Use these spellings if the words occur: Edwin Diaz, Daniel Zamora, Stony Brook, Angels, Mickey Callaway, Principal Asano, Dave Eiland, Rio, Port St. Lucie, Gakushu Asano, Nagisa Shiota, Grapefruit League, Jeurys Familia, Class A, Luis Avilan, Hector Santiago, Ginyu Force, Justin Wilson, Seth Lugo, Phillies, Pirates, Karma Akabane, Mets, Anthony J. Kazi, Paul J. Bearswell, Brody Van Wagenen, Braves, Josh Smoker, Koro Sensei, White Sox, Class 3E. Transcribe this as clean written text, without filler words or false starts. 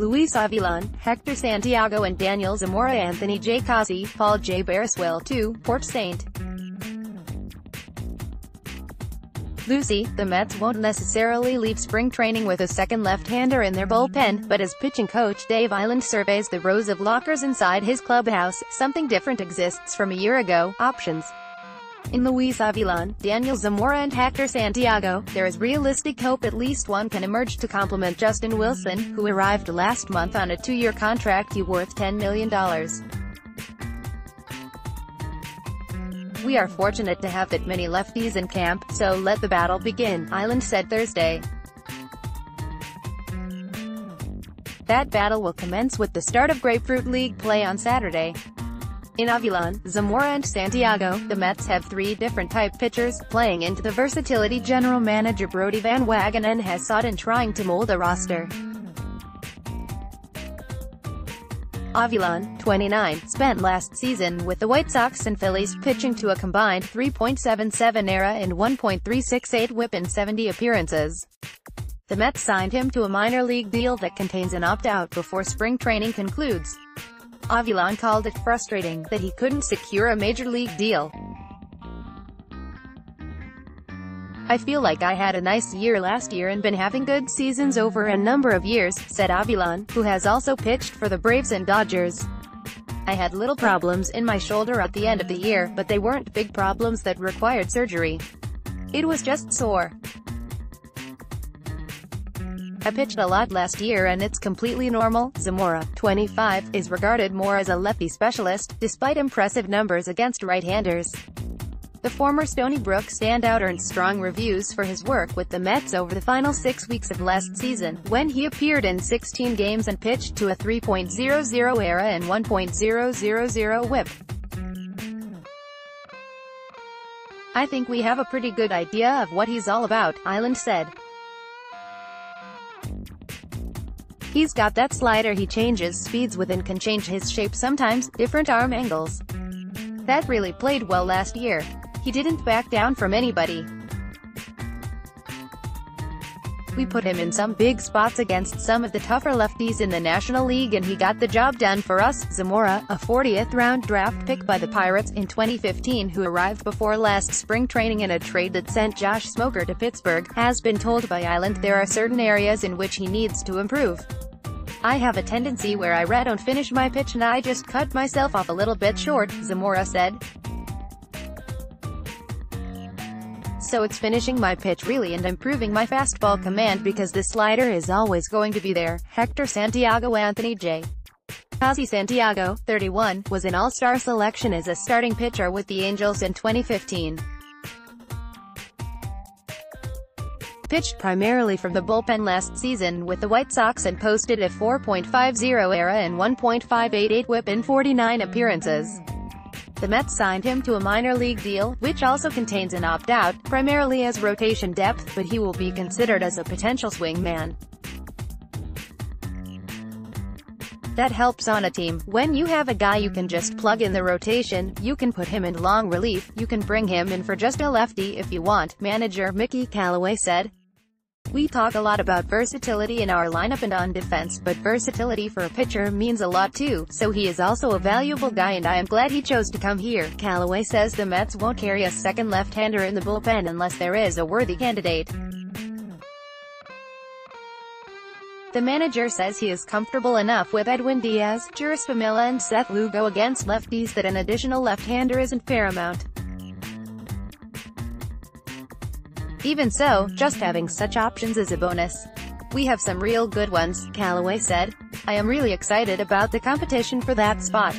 Luis Avilan, Hector Santiago and Daniel Zamora, Anthony J. Kazi, Paul J. Bearswell to Port St. Lucie. The Mets won't necessarily leave spring training with a second left-hander in their bullpen, but as pitching coach Dave Eiland surveys the rows of lockers inside his clubhouse, something different exists from a year ago. Options. In Luis Avilan, Daniel Zamora and Hector Santiago, there is realistic hope at least one can emerge to complement Justin Wilson, who arrived last month on a 2-year contract worth $10 million. "We are fortunate to have that many lefties in camp, so let the battle begin," Eiland said Thursday. That battle will commence with the start of Grapefruit League play on Saturday. In Avilan, Zamora and Santiago, the Mets have three different type pitchers, playing into the versatility general manager Brody Van Wagenen has sought in trying to mold a roster. Avilan, 29, spent last season with the White Sox and Phillies pitching to a combined 3.77 ERA and 1.368 WHIP in 70 appearances. The Mets signed him to a minor league deal that contains an opt-out before spring training concludes. Avilan called it frustrating that he couldn't secure a major league deal. "I feel like I had a nice year last year and been having good seasons over a number of years," said Avilan, who has also pitched for the Braves and Dodgers. "I had little problems in my shoulder at the end of the year, but they weren't big problems that required surgery. It was just sore. I pitched a lot last year and it's completely normal." Zamora, 25, is regarded more as a lefty specialist, despite impressive numbers against right-handers. The former Stony Brook standout earned strong reviews for his work with the Mets over the final 6 weeks of last season, when he appeared in 16 games and pitched to a 3.00 ERA and 1.000 WHIP. "I think we have a pretty good idea of what he's all about," Eiland said. "He's got that slider, he changes speeds with and can change his shape sometimes, different arm angles. That really played well last year. He didn't back down from anybody. We put him in some big spots against some of the tougher lefties in the National League and he got the job done for us." Zamora, a 40th round draft pick by the Pirates in 2015 who arrived before last spring training in a trade that sent Josh Smoker to Pittsburgh, has been told by Eiland there are certain areas in which he needs to improve. "I have a tendency where I don't finish my pitch and I just cut myself off a little bit short," Zamora said. "So it's finishing my pitch really and improving my fastball command because the slider is always going to be there." Hector Santiago. Anthony J. Kazi Santiago, 31, was an all-star selection as a starting pitcher with the Angels in 2015. Pitched primarily from the bullpen last season with the White Sox and posted a 4.50 ERA and 1.588 WHIP in 49 appearances. The Mets signed him to a minor league deal, which also contains an opt-out, primarily as rotation depth, but he will be considered as a potential swingman. That helps on a team. When you have a guy you can just plug in the rotation, you can put him in long relief, you can bring him in for just a lefty if you want, manager Mickey Callaway said. "We talk a lot about versatility in our lineup and on defense, but versatility for a pitcher means a lot too, so he is also a valuable guy and I am glad he chose to come here." Callaway says the Mets won't carry a second left-hander in the bullpen unless there is a worthy candidate. The manager says he is comfortable enough with Edwin Diaz, Jeurys Familia and Seth Lugo against lefties that an additional left-hander isn't paramount. "Even so, just having such options is a bonus. We have some real good ones," Callaway said. "I am really excited about the competition for that spot."